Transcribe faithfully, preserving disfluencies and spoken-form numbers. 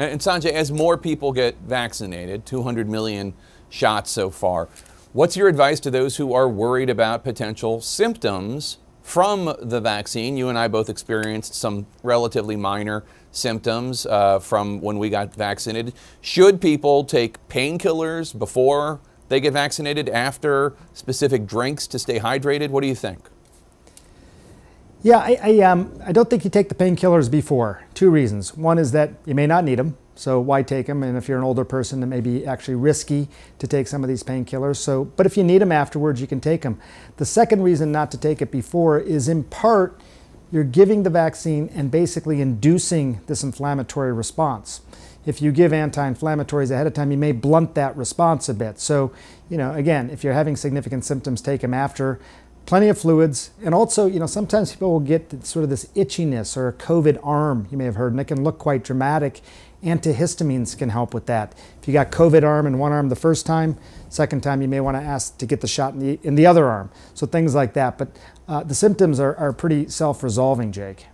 And Sanjay, as more people get vaccinated, two hundred million shots so far, what's your advice to those who are worried about potential symptoms from the vaccine? You and I both experienced some relatively minor symptoms uh, from when we got vaccinated. Should people take painkillers before they get vaccinated, after, specific drinks to stay hydrated? What do you think? Yeah, I, I, um, I don't think you take the painkillers before. Two reasons. One is that you may not need them, so why take them? And if you're an older person, it may be actually risky to take some of these painkillers. So, but if you need them afterwards, you can take them. The second reason not to take it before is, in part, you're giving the vaccine and basically inducing this inflammatory response. If you give anti-inflammatories ahead of time, you may blunt that response a bit. So, you know, again, if you're having significant symptoms, take them after. Plenty of fluids, and also, you know, sometimes people will get sort of this itchiness or a COVID arm, you may have heard, and it can look quite dramatic. Antihistamines can help with that. If you got COVID arm in one arm the first time, second time you may want to ask to get the shot in the, in the other arm. So things like that, but uh, the symptoms are, are pretty self-resolving, Jake.